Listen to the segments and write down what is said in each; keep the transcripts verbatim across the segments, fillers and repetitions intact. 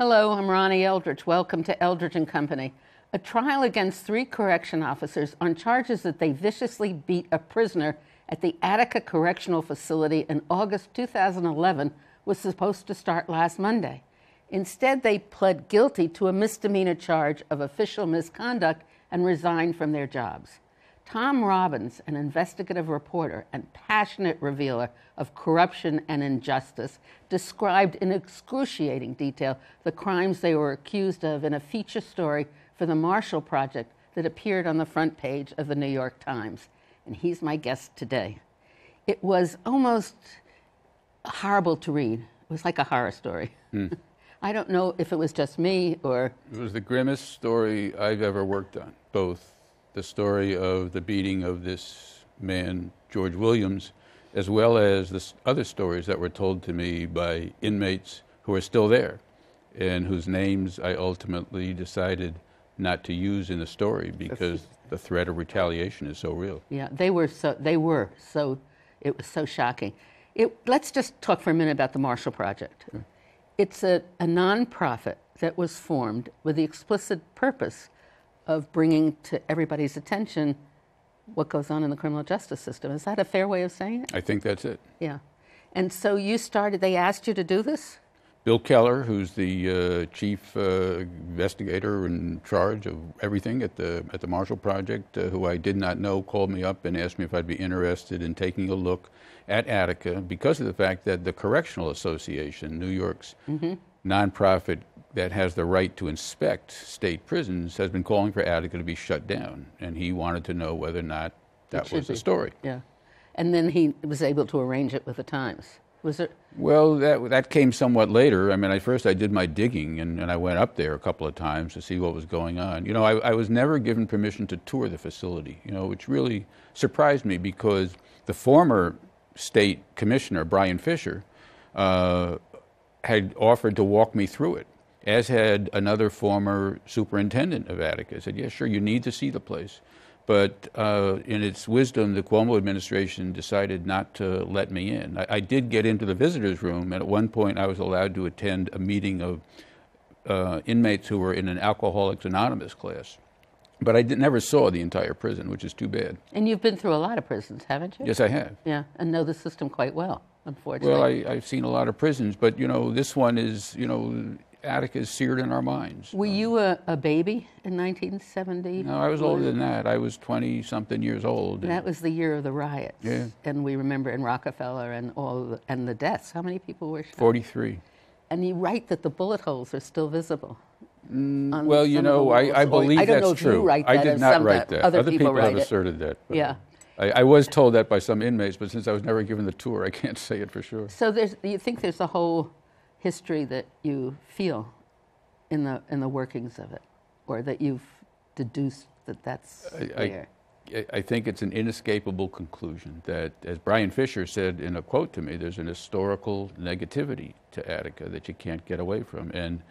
Hello, I'm Ronnie Eldridge. Welcome to Eldridge and Company. A trial against three correction officers on charges that they viciously beat a prisoner at the Attica Correctional Facility in August two thousand eleven was supposed to start last Monday. Instead, they pled guilty to a misdemeanor charge of official misconduct and resigned from their jobs. Tom Robbins, an investigative reporter and passionate revealer of corruption and injustice, described in excruciating detail the crimes they were accused of in a feature story for the Marshall Project that appeared on the front page of the New York Times. And he's my guest today. It was almost horrible to read. It was like a horror story. Mm. I don't know if it was just me or... It was the grimmest story I've ever worked on, both the story of the beating of this man, George Williams, as well as the other stories that were told to me by inmates who are still there and whose names I ultimately decided not to use in the story because the threat of retaliation is so real. Yeah, they were so, they were so, it was so shocking. It, let's just talk for a minute about the Marshall Project. Okay. It's a, a nonprofit that was formed with the explicit purpose of bringing to everybody's attention what goes on in the criminal justice system. Is that a fair way of saying it? I think that's it. Yeah. And so you started, they asked you to do this? Bill Keller, who's the uh, chief uh, investigator in charge of everything at the, at the Marshall Project, uh, who I did not know, called me up and asked me if I'd be interested in taking a look at Attica because of the fact that the Correctional Association, New York's mm-hmm. nonprofit that has the right to inspect state prisons, has been calling for Attica to be shut down. And he wanted to know whether or not that was the story. Yeah. And then he was able to arrange it with the Times. Was it? Well, that that came somewhat later. I mean, at first I did my digging, and, and I went up there a couple of times to see what was going on. You know, I, I was never given permission to tour the facility, you know, which really surprised me because the former state commissioner, Brian Fisher, uh, had offered to walk me through it, as had another former superintendent of Attica. I said, yeah, sure, you need to see the place. But uh, in its wisdom, the Cuomo administration decided not to let me in. I, I did get into the visitor's room, and at one point I was allowed to attend a meeting of uh, inmates who were in an Alcoholics Anonymous class. But I did, never saw the entire prison, which is too bad. And you've been through a lot of prisons, haven't you? Yes, I have. Yeah, and know the system quite well, unfortunately. Well, I, I've seen a lot of prisons, but, you know, this one is, you know... Attica is seared in our minds. Were um, you a, a baby in nineteen seventy? No, I was older than that. I was twenty-something years old. And that was the year of the riots. Yeah. And we remember in Rockefeller and all the, and the deaths. How many people were shot? forty-three. And you write that the bullet holes are still visible. Mm, well, you know, I, I believe that's true. I don't know if you write that. I did not write that. Other people have asserted that. Yeah. I, I was told that by some inmates, but since I was never given the tour, I can't say it for sure. So there's, you think there's a whole... history that you feel in the in the workings of it, or that you've deduced that that's there? I, I think it's an inescapable conclusion that, as Brian Fisher said in a quote to me, there's an historical negativity to Attica that you can't get away from. And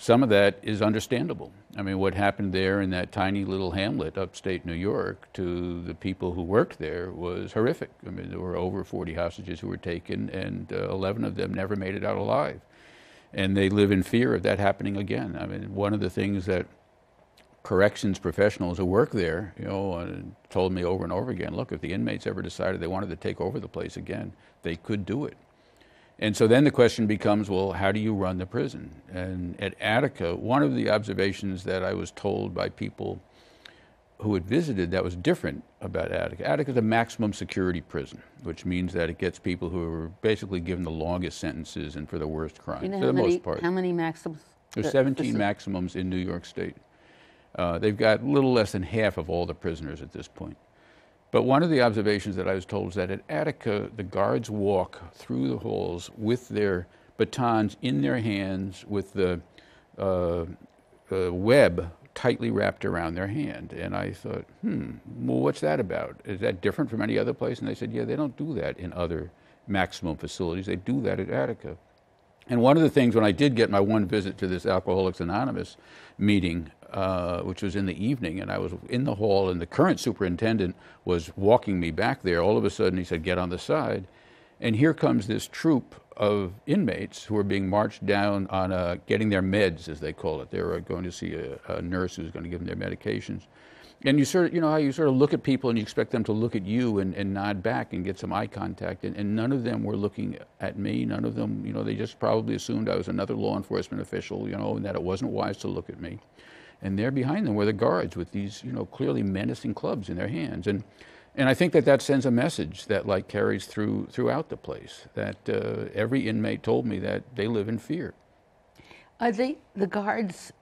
some of that is understandable. I mean, what happened there in that tiny little hamlet upstate New York to the people who worked there was horrific. I mean, there were over forty hostages who were taken, and uh, eleven of them never made it out alive. And they live in fear of that happening again. I mean, one of the things that corrections professionals who work there, you know, told me over and over again, look, if the inmates ever decided they wanted to take over the place again, they could do it. And so then the question becomes, well, how do you run the prison? And at Attica, one of the observations that I was told by people who had visited that was different about Attica, Attica is a maximum security prison, which means that it gets people who are basically given the longest sentences and for the worst crimes, you know, for the many, most part. How many maximums? There's seventeen the, maximums in New York State. Uh, they've got little less than half of all the prisoners at this point. But one of the observations that I was told is that at Attica, the guards walk through the halls with their batons in their hands, with the uh, uh, web tightly wrapped around their hand. And I thought, hmm, well, what's that about? Is that different from any other place? And they said, yeah, they don't do that in other maximum facilities. They do that at Attica. And one of the things, when I did get my one visit to this Alcoholics Anonymous meeting, Uh, which was in the evening, and I was in the hall, and the current superintendent was walking me back there. All of a sudden, he said, get on the side. And here comes this troop of inmates who are being marched down on uh, getting their meds, as they call it. They're going to see a, a nurse who's going to give them their medications. And you sort of, you know how you sort of look at people and you expect them to look at you and, and nod back and get some eye contact. And, and none of them were looking at me. None of them, you know, they just probably assumed I was another law enforcement official, you know, and that it wasn't wise to look at me. And there behind them were the guards with these, you know, clearly menacing clubs in their hands. And and I think that that sends a message that, like, carries through throughout the place, that uh, every inmate told me that they live in fear. Are they, the guards,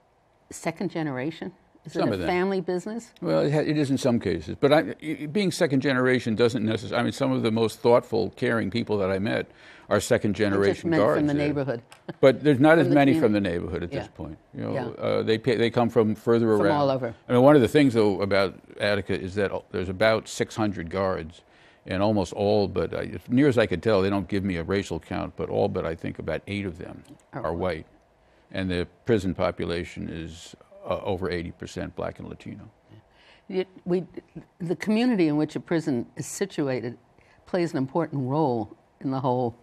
second generation? Is it a family business? Well, it, ha it is in some cases. But I, it, being second generation doesn't necessarily... I mean, some of the most thoughtful, caring people that I met are second generation guards. From the there. neighborhood. But there's not as the many community. from the neighborhood at yeah. this point. You know, yeah. uh, they pay, they come from further from around. From all over. I mean, one of the things, though, about Attica is that there's about six hundred guards, and almost all, but uh, as near as I could tell, they don't give me a racial count, but all but I think about eight of them are, are white. And the prison population is... Uh, over eighty percent black and Latino. It, we, the community in which a prison is situated plays an important role in the whole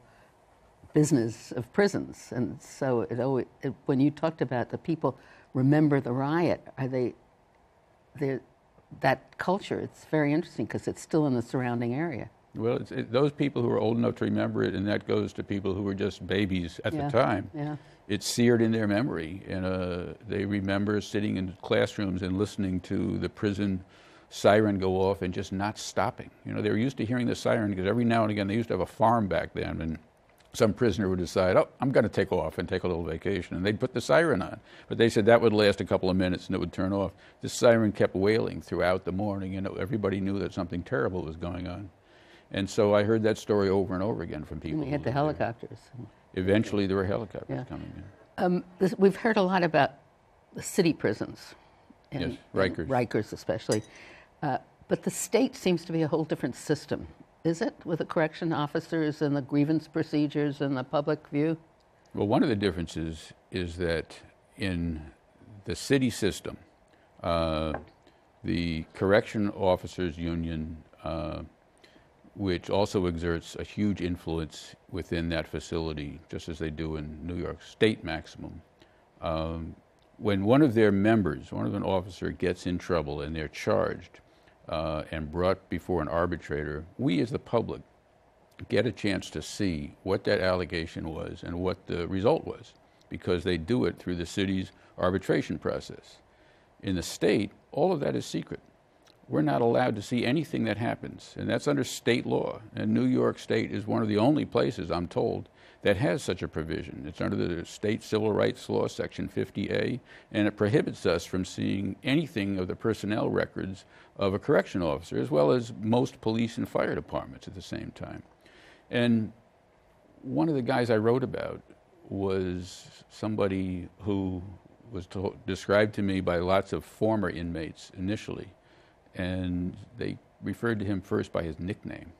business of prisons. And so it always, it, when you talked about the people remember the riot, are they, that culture, it's very interesting because it's still in the surrounding area. Well, it's, it, those people who are old enough to remember it, and that goes to people who were just babies at yeah, the time. Yeah. It's seared in their memory, and uh, they remember sitting in classrooms and listening to the prison siren go off and just not stopping. You know, they were used to hearing the siren because every now and again they used to have a farm back then, and some prisoner would decide, oh, I'm going to take off and take a little vacation, and they'd put the siren on. But they said that would last a couple of minutes and it would turn off. The siren kept wailing throughout the morning, and everybody knew that something terrible was going on. And so I heard that story over and over again from people. And we had the helicopters. Eventually, there were helicopters yeah. coming in. Um, this, we've heard a lot about the city prisons. And, yes, Rikers. And Rikers especially. Uh, but the state seems to be a whole different system, is it, with the correction officers and the grievance procedures and the public view? Well, one of the differences is that in the city system, uh, the correction officers union, uh, which also exerts a huge influence within that facility, just as they do in New York State maximum. Um, when one of their members, one of an officer gets in trouble and they're charged uh, and brought before an arbitrator, we as the public get a chance to see what that allegation was and what the result was, because they do it through the city's arbitration process. In the state, all of that is secret. We're not allowed to see anything that happens, and that's under state law. And New York State is one of the only places, I'm told, that has such a provision. It's under the state civil rights law, section fifty A, and it prohibits us from seeing anything of the personnel records of a correction officer, as well as most police and fire departments at the same time. And one of the guys I wrote about was somebody who was told, described to me by lots of former inmates initially, and they referred to him first by his nickname,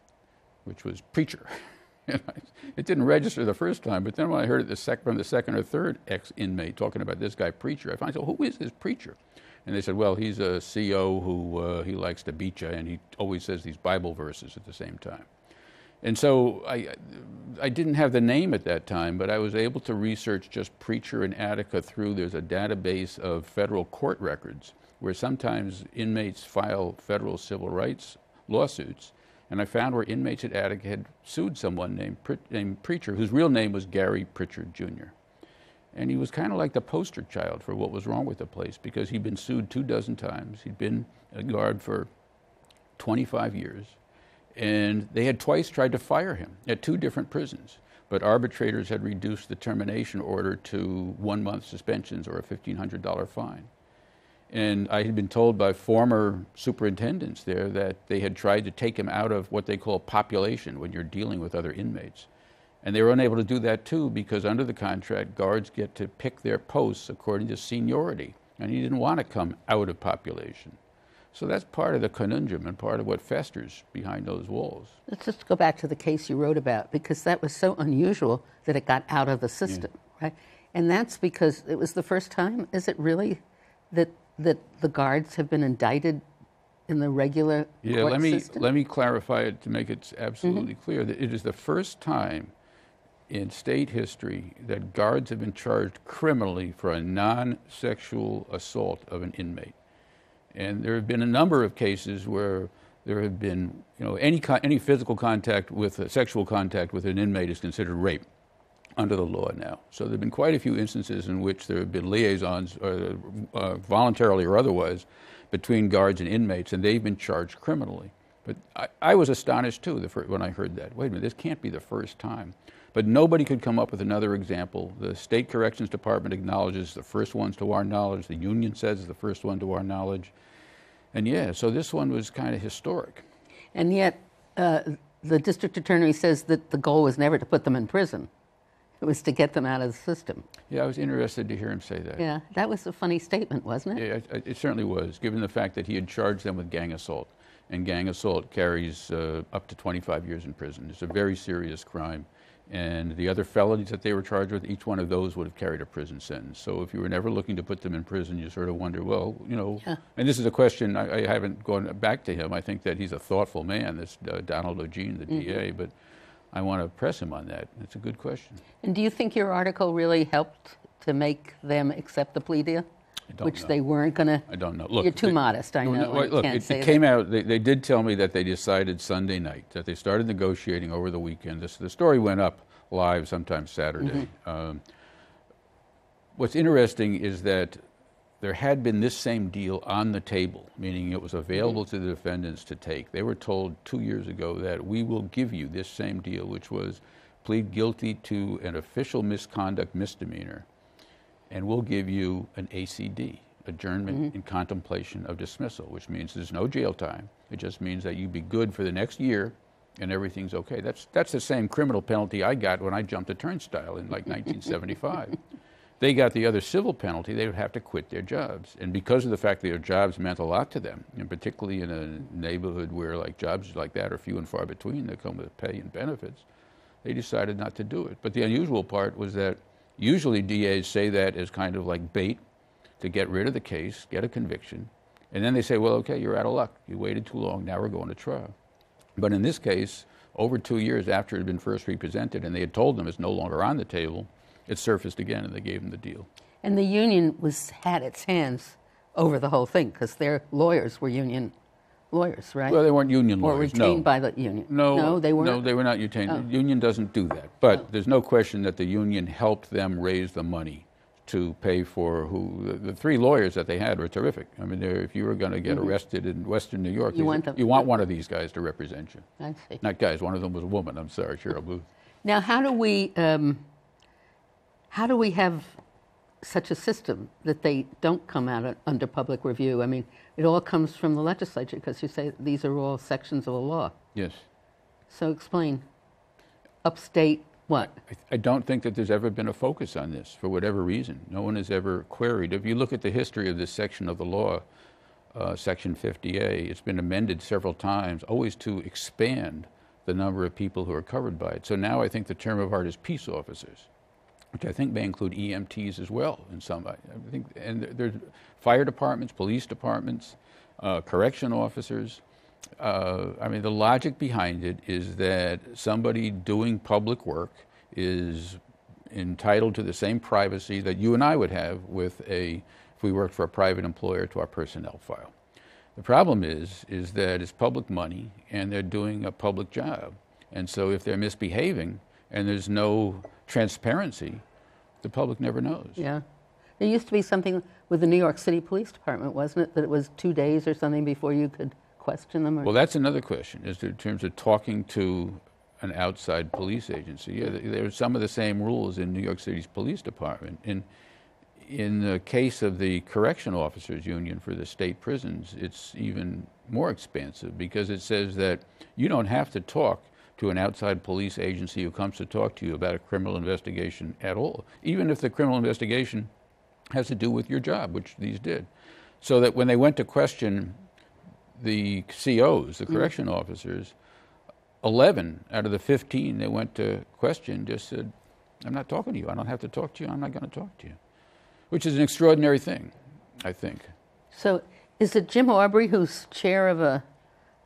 which was Preacher. It didn't register the first time, but then when I heard it the sec from the second or third ex-inmate talking about this guy Preacher, I found out, who is this Preacher? And they said, well, he's a C O who uh, he likes to beat you, and he always says these Bible verses at the same time. And so I, I didn't have the name at that time, but I was able to research just Preacher in Attica through, there's a database of federal court records where sometimes inmates file federal civil rights lawsuits, and I found where inmates at Attica had sued someone named, Pre named Preacher, whose real name was Gary Pritchard Junior And he was kind of like the poster child for what was wrong with the place, because he'd been sued two dozen times, he'd been a guard for twenty-five years, and they had twice tried to fire him at two different prisons, but arbitrators had reduced the termination order to one-month suspensions or a fifteen hundred dollar fine. And I had been told by former superintendents there that they had tried to take him out of what they call population when you're dealing with other inmates. And they were unable to do that, too, because under the contract, guards get to pick their posts according to seniority. And he didn't want to come out of population. So that's part of the conundrum and part of what festers behind those walls. Let's just go back to the case you wrote about, because that was so unusual that it got out of the system, yeah. right? And that's because it was the first time, is it really, that, that the guards have been indicted in the regular yeah, court let me, system? Let me clarify it to make it absolutely mm-hmm. clear that it is the first time in state history that guards have been charged criminally for a non-sexual assault of an inmate. And there have been a number of cases where there have been, you know, any, con any physical contact with, uh, sexual contact with an inmate is considered rape under the law now. So there have been quite a few instances in which there have been liaisons, uh, uh, voluntarily or otherwise, between guards and inmates, and they've been charged criminally. But I, I was astonished, too, the first, when I heard that. Wait a minute, this can't be the first time. But nobody could come up with another example. The State Corrections Department acknowledges the first ones to our knowledge. The union says it's the first one to our knowledge. And yeah, so this one was kind of historic. And yet, uh, the district attorney says that the goal was never to put them in prison. It was to get them out of the system. Yeah, I was interested to hear him say that. Yeah, that was a funny statement, wasn't it? Yeah, it certainly was, given the fact that he had charged them with gang assault. And gang assault carries uh, up to twenty-five years in prison. It's a very serious crime. And the other felonies that they were charged with, each one of those would have carried a prison sentence. So if you were never looking to put them in prison, you sort of wonder, well, you know, yeah. And this is a question, I, I haven't gone back to him. I think that he's a thoughtful man, this uh, Donald Eugene, the mm-hmm. D A, but I want to press him on that. It's a good question. And do you think your article really helped to make them accept the plea deal? I don't Which know. They weren't going to... I don't know. Look, you're too they, modest, I know. No, well, look, can't it, say it came that. out, they, they did tell me that they decided Sunday night, that they started negotiating over the weekend. This, the story went up live sometime Saturday. Mm-hmm. um, what's interesting is that there had been this same deal on the table, meaning it was available mm-hmm. to the defendants to take. They were told two years ago that we will give you this same deal, which was plead guilty to an official misconduct misdemeanor, and we'll give you an A C D, adjournment mm-hmm. in contemplation of dismissal, which means there's no jail time. It just means that you be good for the next year and everything's okay. That's, that's the same criminal penalty I got when I jumped a turnstile in like nineteen seventy-five. They got the other civil penalty. They would have to quit their jobs. And because of the fact that their jobs meant a lot to them, and particularly in a neighborhood where like jobs like that are few and far between, they come with pay and benefits, they decided not to do it. But the unusual part was that usually D As say that as kind of like bait to get rid of the case, get a conviction, and then they say, well, okay, you're out of luck. You waited too long, now we're going to trial. But in this case, over two years after it had been first represented and they had told them it's no longer on the table, it surfaced again and they gave them the deal. And the union was had its hands over the whole thing because their lawyers were union lawyers, right? Well, they weren't union lawyers, Or retained no. by the union. No, no, they weren't? No, they were not retained. Oh. The union doesn't do that. But oh. there's no question that the union helped them raise the money to pay for who... The, the three lawyers that they had were terrific. I mean, if you were going to get mm-hmm. arrested in Western New York, you want, them, you want one of these guys to represent you. I see. Not guys, one of them was a woman. I'm sorry, Cheryl Blue. Now, how do we... Um, how do we have such a system that they don't come out under public review? I mean, it all comes from the legislature because you say these are all sections of the law. Yes. So explain. Upstate what? I, I don't think that there's ever been a focus on this for whatever reason. No one has ever queried. If you look at the history of this section of the law, uh, Section fifty A, it's been amended several times, always to expand the number of people who are covered by it. So now I think the term of art is peace officers, which I think may include E M Ts as well in some, I think, and there's fire departments, police departments, uh, correction officers. Uh, I mean, the logic behind it is that somebody doing public work is entitled to the same privacy that you and I would have with a, if we worked for a private employer, to our personnel file. The problem is, is that it's public money and they're doing a public job. And so if they're misbehaving and there's no transparency, the public never knows. Yeah. There used to be something with the New York City Police Department, wasn't it, that it was two days or something before you could question them? Or well, that's another question, is in terms of talking to an outside police agency. Yeah, there are some of the same rules in New York City's Police Department. In, in the case of the Correction Officers Union for the state prisons, it's even more expansive because it says that you don't have to talk to an outside police agency who comes to talk to you about a criminal investigation at all, even if the criminal investigation has to do with your job, which these did. So that when they went to question the C Os, the correction mm-hmm. officers, eleven out of the fifteen they went to question just said, I'm not talking to you, I don't have to talk to you, I'm not gonna talk to you, which is an extraordinary thing, I think. So Is it Jim Aubrey who's chair of a,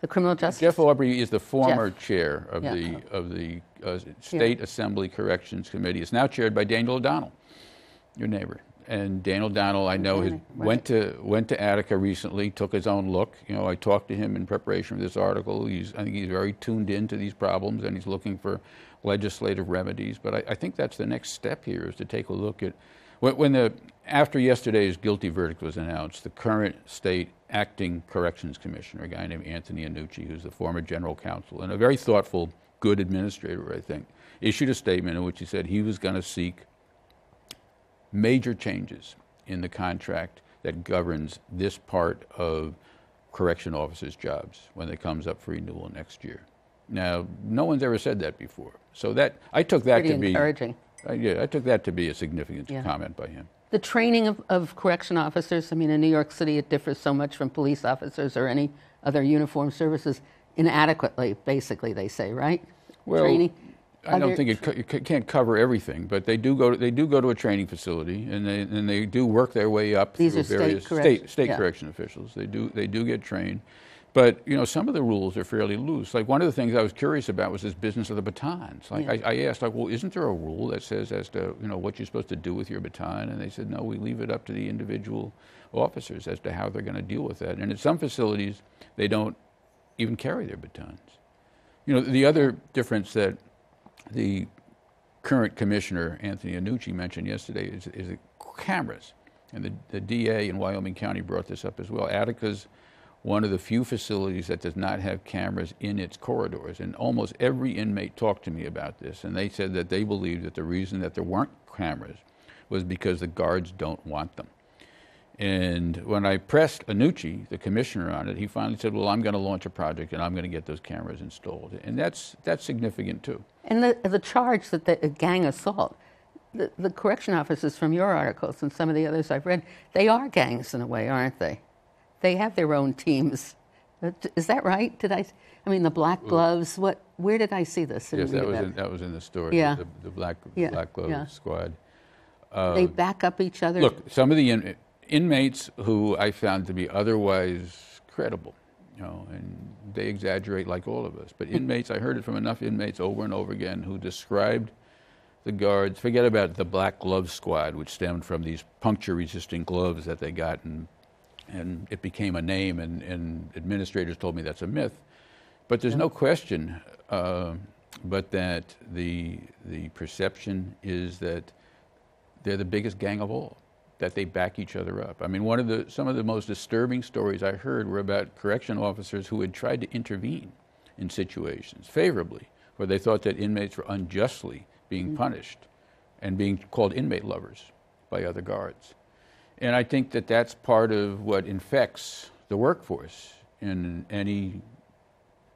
the criminal justice? Jeff Aubrey is the former Jeff. chair of yeah. the of the uh, State yeah. Assembly Corrections Committee. It's now chaired by Daniel O'Donnell, your neighbor. And Daniel O'Donnell, I know, has, right. went to went to Attica recently, took his own look. You know, I talked to him in preparation for this article. He's, I think he's very tuned into these problems, and he's looking for legislative remedies. But I, I think that's the next step here, is to take a look at when, when the after yesterday's guilty verdict was announced, the current state acting corrections commissioner, a guy named Anthony Annucci, who's the former general counsel and a very thoughtful, good administrator, I think, issued a statement in which he said he was going to seek major changes in the contract that governs this part of correction officers' jobs when it comes up for renewal next year. Now, no one's ever said that before, so that I took that Pretty to encouraging. be encouraging. Uh, yeah, I took that to be a significant yeah. comment by him. The training of, of correction officers. I mean, in New York City, it differs so much from police officers or any other uniformed services. Inadequately, basically, they say, right? Well, training. I don't think it, co it can't cover everything, but they do go to, they do go to a training facility, and they and they do work their way up These through are various state correction, state, state yeah. correction officials. They do they do get trained, but you know, some of the rules are fairly loose. Like, one of the things I was curious about was this business of the batons. Like yeah. I, I asked, like, well, isn't there a rule that says as to you know what you're supposed to do with your baton? And they said, no, we leave it up to the individual officers as to how they're going to deal with that. And at some facilities, they don't even carry their batons. You know, the other difference that the current commissioner, Anthony Annucci, mentioned yesterday is, is the cameras. And the, the D A in Wyoming County brought this up as well. Attica's one of the few facilities that does not have cameras in its corridors. And almost every inmate talked to me about this, and they said that they believed that the reason that there weren't cameras was because the guards don't want them. And when I pressed Annucci, the commissioner, on it, he finally said, well, I'm going to launch a project and I'm going to get those cameras installed. And that's, that's significant, too. And the, the charge that the gang assault, the, the correction officers from your articles and some of the others I've read, they are gangs in a way, aren't they? They have their own teams. Is that right? Did I, I mean, the black gloves, what, where did I see this? Yes, that was, in, that was in the story, yeah. the, the black, yeah. black gloves yeah. squad. Uh, they back up each other. Look, some of the... In, Inmates who I found to be otherwise credible, you know, and they exaggerate like all of us. But inmates, I heard it from enough inmates over and over again who described the guards, forget about the black glove squad, which stemmed from these puncture-resistant gloves that they got, and, and it became a name, and, and administrators told me that's a myth. But there's no question uh, but that the, the perception is that they're the biggest gang of all, that they back each other up. I mean, one of the, some of the most disturbing stories I heard were about correction officers who had tried to intervene in situations favorably, where they thought that inmates were unjustly being mm-hmm. punished and being called inmate lovers by other guards. And I think that that's part of what infects the workforce in any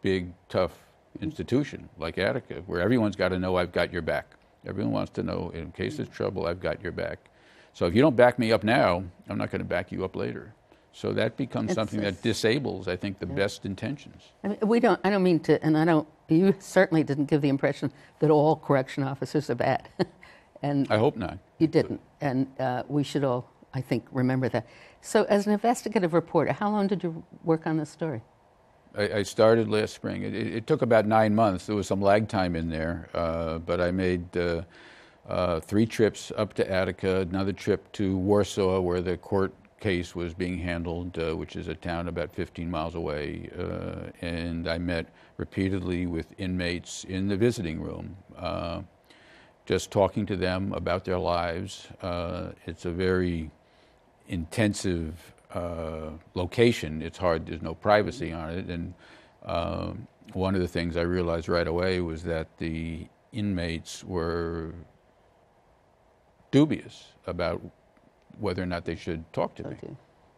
big, tough mm-hmm. institution like Attica, where everyone's got to know, I've got your back. Everyone wants to know, in case there's trouble, I've got your back. So if you don't back me up now, I'm not going to back you up later. So that becomes it's, something that disables, I think, the yeah. best intentions. I mean, we don't. I don't mean to, and I don't. You certainly didn't give the impression that all correction officers are bad. And I hope not. You didn't, but. and uh, we should all, I think, remember that. So, as an investigative reporter, how long did you work on this story? I, I started last spring. It, it, it took about nine months. There was some lag time in there, uh, but I made. Uh, Uh, three trips up to Attica, another trip to Warsaw, where the court case was being handled, uh, which is a town about fifteen miles away. Uh, and I met repeatedly with inmates in the visiting room, uh, just talking to them about their lives. Uh, it's a very intensive uh, location. It's hard, there's no privacy on it. And uh, one of the things I realized right away was that the inmates were dubious about whether or not they should talk to me, okay.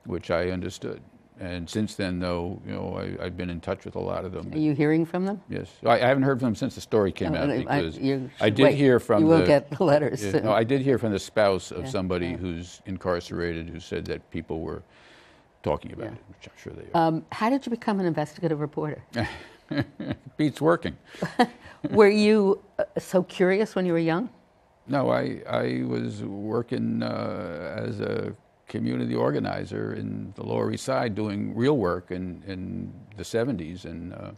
which I understood. And since then, though, you know, I, I've been in touch with a lot of them. Are you hearing from them? Yes, I, I haven't heard from them since the story came no, out no, because I, you, I did wait. hear from. You will the, get the letters. Yeah, no, I did hear from the spouse of yeah. somebody yeah. who's incarcerated, who said that people were talking about yeah. it, which I'm sure they are. Um, how did you become an investigative reporter? Beats working. Were you uh, so curious when you were young? No, I, I was working uh, as a community organizer in the Lower East Side doing real work in, in the seventies and uh,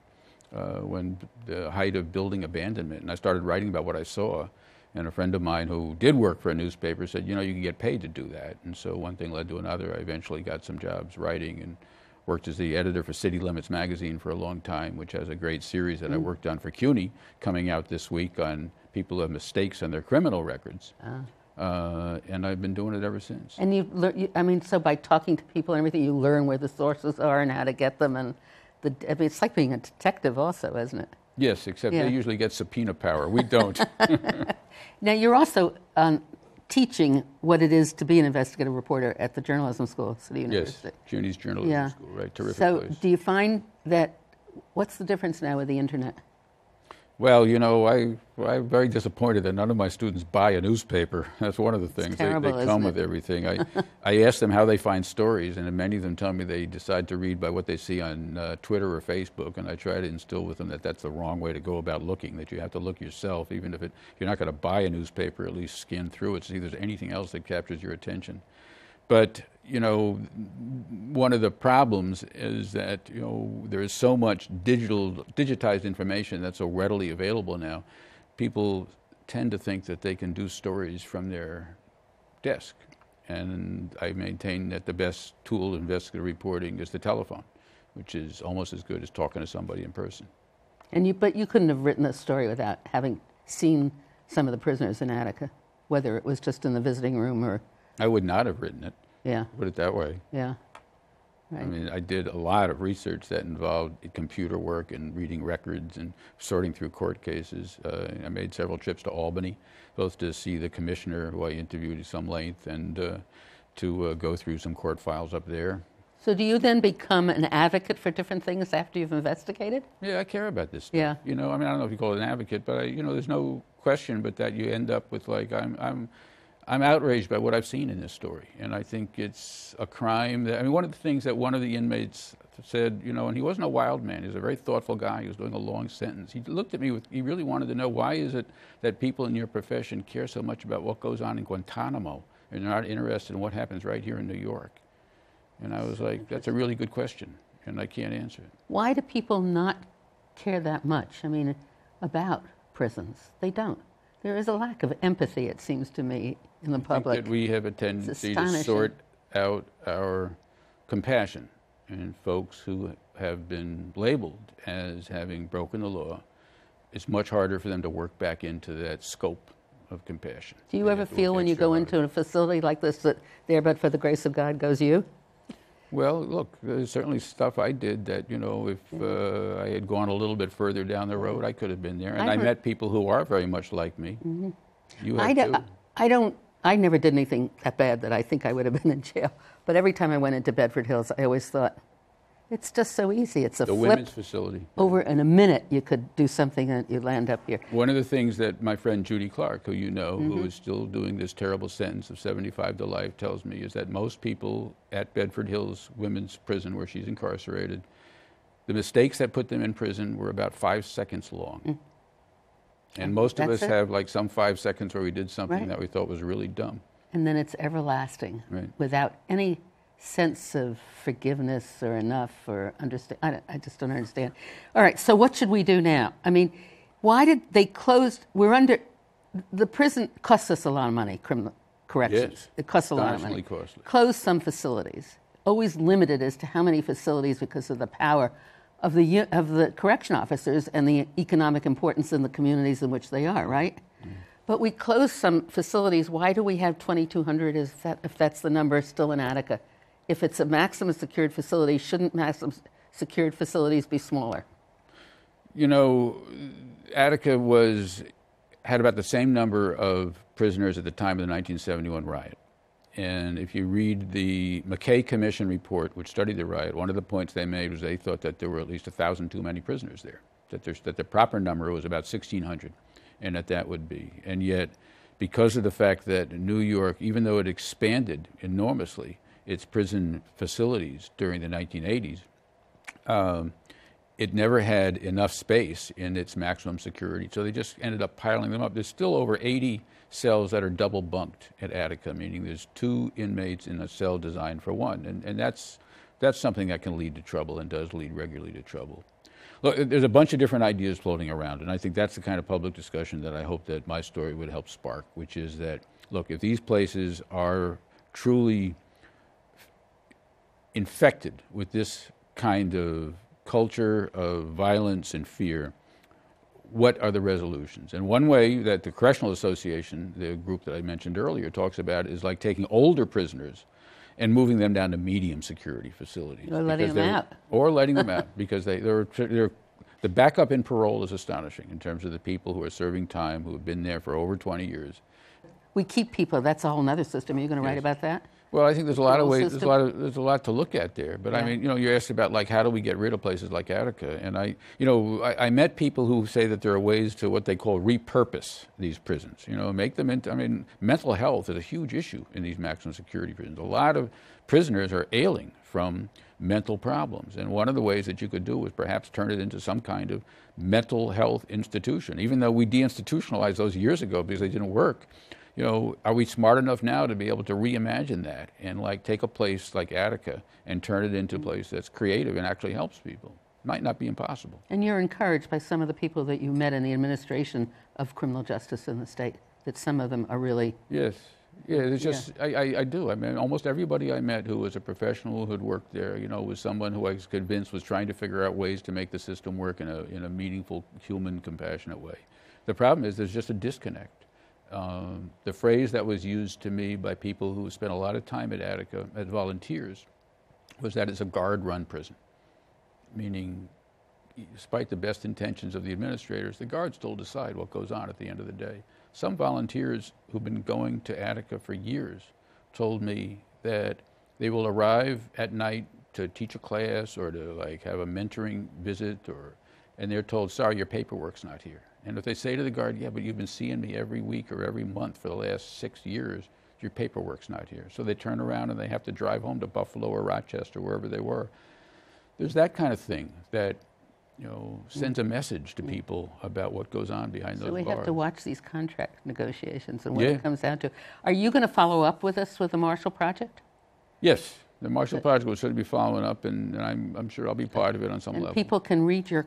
uh, when the height of building abandonment. And I started writing about what I saw. And a friend of mine who did work for a newspaper said, you know, you can get paid to do that. And so one thing led to another. I eventually got some jobs writing and worked as the editor for City Limits Magazine for a long time, which has a great series that mm. I worked on for C U N Y coming out this week on people who have mistakes on their criminal records. Ah. Uh, and I've been doing it ever since. And you, lear you, I mean, so by talking to people and everything, you learn where the sources are and how to get them. And the, I mean, it's like being a detective also, isn't it? Yes, except yeah. they usually get subpoena power. We don't. Now, you're also um, teaching what it is to be an investigative reporter at the Journalism School of City University. Yes, C U N Y's Journalism yeah. School, right? Terrific so place. So do you find that, what's the difference now with the internet? Well, you know, I, I'm very disappointed that none of my students buy a newspaper. That's one of the things. It's terrible, they, they come isn't it? With everything. I, I ask them how they find stories, and many of them tell me they decide to read by what they see on uh, Twitter or Facebook, and I try to instill with them that that's the wrong way to go about looking, that you have to look yourself, even if it, you're not going to buy a newspaper, at least skim through it, see if there's anything else that captures your attention. But, you know, one of the problems is that, you know, there is so much digital, digitized information that's so readily available now. People tend to think that they can do stories from their desk. And I maintain that the best tool in investigative reporting is the telephone, which is almost as good as talking to somebody in person. And you, but you couldn't have written a story without having seen some of the prisoners in Attica, whether it was just in the visiting room or... I would not have written it. Yeah. Put it that way. Yeah. Right. I mean, I did a lot of research that involved computer work and reading records and sorting through court cases. Uh, I made several trips to Albany, both to see the commissioner, who I interviewed at some length, and uh, to uh, go through some court files up there. So do you then become an advocate for different things after you've investigated? Yeah, I care about this stuff. Yeah. You know, I mean, I don't know if you call it an advocate, but, I, you know, there's no question but that you end up with, like, I'm... I'm I'm outraged by what I've seen in this story, and I think it's a crime that, I mean, one of the things that one of the inmates said, you know, and he wasn't a wild man, he was a very thoughtful guy, he was doing a long sentence. He looked at me with, he really wanted to know, why is it that people in your profession care so much about what goes on in Guantanamo and are not interested in what happens right here in New York? And I was like, that's a really good question, and I can't answer it. Why do people not care that much, I mean, about prisons? They don't. There is a lack of empathy, it seems to me, in the public. I think that we have a tendency to sort out our compassion in folks who have been labeled as having broken the law. It's much harder for them to work back into that scope of compassion. Do you they ever feel when you go into a facility like this that there but for the grace of God goes you? Well, look, there's certainly stuff I did that, you know, if uh, I had gone a little bit further down the road, I could have been there. And I, I met people who are very much like me. Mm-hmm. You have I do, too. I don't, I never did anything that bad that I think I would have been in jail. But every time I went into Bedford Hills, I always thought, it's just so easy. It's a the flip women's facility. Over in a minute, you could do something and you land up here. One of the things that my friend Judy Clark, who you know, mm-hmm. who is still doing this terrible sentence of seventy-five to life, tells me is that most people at Bedford Hills Women's Prison, where she's incarcerated, the mistakes that put them in prison were about five seconds long. Mm. And most That's of us it. have like some five seconds where we did something right. that we thought was really dumb. And then it's everlasting right. without any... sense of forgiveness or enough or understand. I, don't, I just don't understand. All right, so what should we do now? I mean, why did they close? We're under, the prison costs us a lot of money, criminal corrections. Yes. It costs a lot of money. Costly. Close some facilities. Always limited as to how many facilities because of the power of the, of the correction officers and the economic importance in the communities in which they are, right? Mm. But we close some facilities. Why do we have twenty-two hundred if, that, if that's the number still in Attica? If it's a maximum secured facility, shouldn't maximum secured facilities be smaller? You know, Attica was, had about the same number of prisoners at the time of the nineteen seventy-one riot. And if you read the McKay Commission report, which studied the riot, one of the points they made was they thought that there were at least one thousand too many prisoners there, that, there's, that the proper number was about sixteen hundred, and that that would be. And yet, because of the fact that New York, even though it expanded enormously, its prison facilities during the nineteen eighties, um, it never had enough space in its maximum security. So they just ended up piling them up. There's still over eighty cells that are double bunked at Attica, meaning there's two inmates in a cell designed for one. And, and that's, that's something that can lead to trouble and does lead regularly to trouble. Look, there's a bunch of different ideas floating around, and I think that's the kind of public discussion that I hope that my story would help spark, which is that, look, if these places are truly infected with this kind of culture of violence and fear, what are the resolutions? And one way that the Correctional Association, the group that I mentioned earlier, talks about is like taking older prisoners and moving them down to medium security facilities. Or letting them out. Or letting them out, because they, they're, they're, the backup in parole is astonishing in terms of the people who are serving time, who have been there for over twenty years. We keep people. That's a whole other system. Are you going to yes. write about that? Well, I think there's a lot of ways, there's a lot of, there's a lot to look at there. But yeah. I mean, you know, you asked about like, how do we get rid of places like Attica? And I, you know, I, I met people who say that there are ways to what they call repurpose these prisons, you know, make them into, I mean, mental health is a huge issue in these maximum security prisons. A lot of prisoners are ailing from mental problems. And one of the ways that you could do was perhaps turn it into some kind of mental health institution, even though we deinstitutionalized those years ago because they didn't work. You know, are we smart enough now to be able to reimagine that and like take a place like Attica and turn it into a place that's creative and actually helps people? Might not be impossible. And you're encouraged by some of the people that you met in the administration of criminal justice in the state, that some of them are really... Yes. Yeah, it's just, yeah. I, I, I do. I mean, almost everybody I met who was a professional who'd worked there, you know, was someone who I was convinced was trying to figure out ways to make the system work in a, in a meaningful, human, compassionate way. The problem is there's just a disconnect. Um, the phrase that was used to me by people who spent a lot of time at Attica as volunteers was that it's a guard-run prison, meaning despite the best intentions of the administrators, the guards still decide what goes on at the end of the day. Some volunteers who've been going to Attica for years told me that they will arrive at night to teach a class or to like have a mentoring visit, or, and they're told, sorry, your paperwork's not here. And if they say to the guard, yeah, but you've been seeing me every week or every month for the last six years, your paperwork's not here. So they turn around and they have to drive home to Buffalo or Rochester, wherever they were. There's that kind of thing that, you know, sends a message to people about what goes on behind those bars. So we have to watch these contract negotiations and what yeah. it comes down to. Are you going to follow up with us with the Marshall Project? Yes. The Marshall Project will certainly be following up, and, and I'm, I'm sure I'll be part of it on some and level. People can read your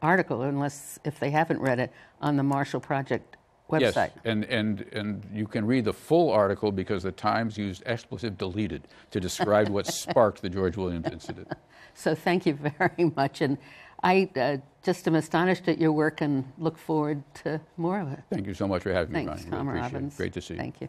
article, unless if they haven't read it, on the Marshall Project website. Yes, and, and, and you can read the full article because the Times used expletive deleted to describe what sparked the George Williams incident. So thank you very much, and I uh, just am astonished at your work and look forward to more of it. Thank you so much for having Thanks, me, Ronnie. Thanks, Tom Robbins. It. Great to see you. Thank you.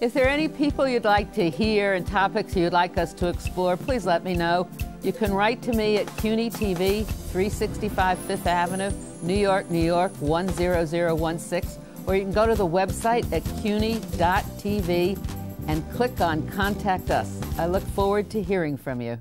If there are any people you'd like to hear and topics you'd like us to explore, please let me know. You can write to me at C U N Y T V, three sixty-five Fifth Avenue, New York, New York, one zero zero one six, or you can go to the website at C U N Y dot T V and click on Contact Us. I look forward to hearing from you.